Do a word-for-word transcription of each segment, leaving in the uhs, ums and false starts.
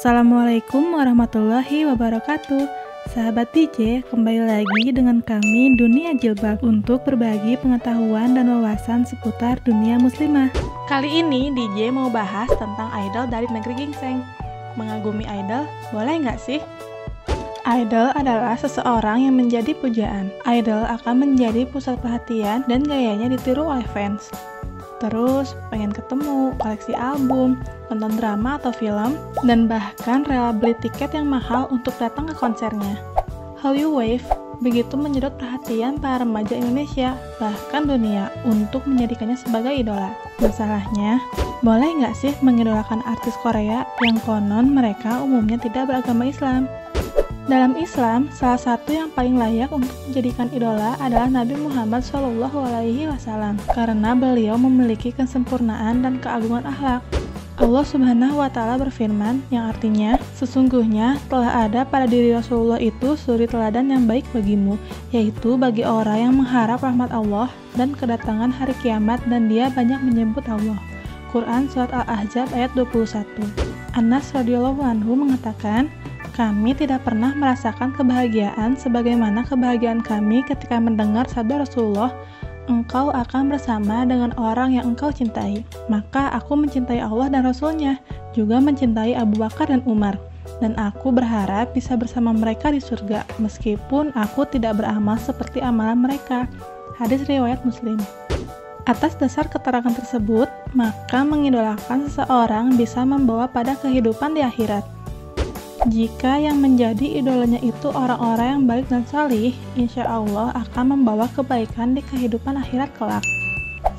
Assalamualaikum warahmatullahi wabarakatuh. Sahabat D J, kembali lagi dengan kami Dunia Jilbab untuk berbagi pengetahuan dan wawasan seputar dunia muslimah. Kali ini D J mau bahas tentang idol dari negeri gingseng. Mengagumi idol, boleh nggak sih? Idol adalah seseorang yang menjadi pujaan. Idol akan menjadi pusat perhatian dan gayanya ditiru oleh fans. Terus, pengen ketemu, koleksi album, nonton drama atau film, dan bahkan rela beli tiket yang mahal untuk datang ke konsernya. Hallyu Wave begitu menyedot perhatian para remaja Indonesia, bahkan dunia, untuk menjadikannya sebagai idola. Masalahnya, boleh nggak sih mengidolakan artis Korea yang konon mereka umumnya tidak beragama Islam? Dalam Islam, salah satu yang paling layak untuk dijadikan idola adalah Nabi Muhammad shallallahu alaihi wasallam karena beliau memiliki kesempurnaan dan keagungan akhlak. Allah Subhanahu wa Ta'ala berfirman yang artinya, sesungguhnya telah ada pada diri Rasulullah itu suri teladan yang baik bagimu, yaitu bagi orang yang mengharap rahmat Allah dan kedatangan hari kiamat dan dia banyak menyebut Allah. Quran Surat Al Ahzab ayat dua puluh satu. Anas radhiyallahu anhu mengatakan, kami tidak pernah merasakan kebahagiaan sebagaimana kebahagiaan kami ketika mendengar sabda Rasulullah, engkau akan bersama dengan orang yang engkau cintai. Maka aku mencintai Allah dan Rasulnya, juga mencintai Abu Bakar dan Umar. Dan aku berharap bisa bersama mereka di surga, meskipun aku tidak beramal seperti amalan mereka. Hadis riwayat Muslim. Atas dasar keterangan tersebut, maka mengidolakan seseorang bisa membawa pada kehidupan di akhirat. Jika yang menjadi idolanya itu orang-orang yang baik dan salih, insya Allah akan membawa kebaikan di kehidupan akhirat kelak.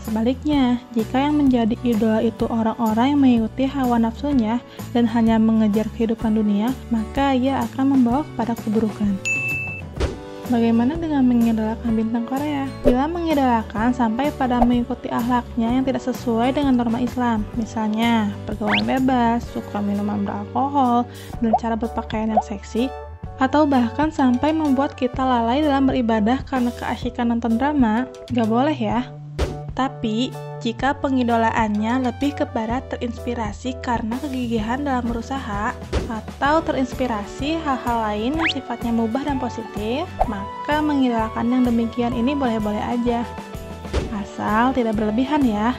Sebaliknya, jika yang menjadi idola itu orang-orang yang mengikuti hawa nafsunya dan hanya mengejar kehidupan dunia, maka ia akan membawa kepada keburukan. Bagaimana dengan mengidolakan bintang Korea? Bila mengidolakan sampai pada mengikuti akhlaknya yang tidak sesuai dengan norma Islam, misalnya pergaulan bebas, suka minuman beralkohol, dan cara berpakaian yang seksi, atau bahkan sampai membuat kita lalai dalam beribadah karena keasyikan nonton drama, gak boleh ya. Tapi, jika pengidolaannya lebih kepada terinspirasi karena kegigihan dalam berusaha atau terinspirasi hal-hal lain yang sifatnya mubah dan positif, maka mengidolakan yang demikian ini boleh-boleh aja. Asal tidak berlebihan ya.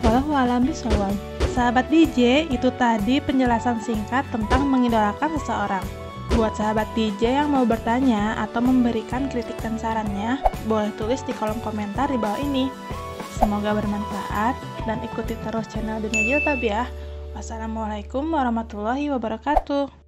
Wallahu a'lam bishawab. Sahabat D J, itu tadi penjelasan singkat tentang mengidolakan seseorang. Buat sahabat D J yang mau bertanya atau memberikan kritik dan sarannya, boleh tulis di kolom komentar di bawah ini. Semoga bermanfaat dan ikuti terus channel Dunia Jilbab ya. Wassalamualaikum warahmatullahi wabarakatuh.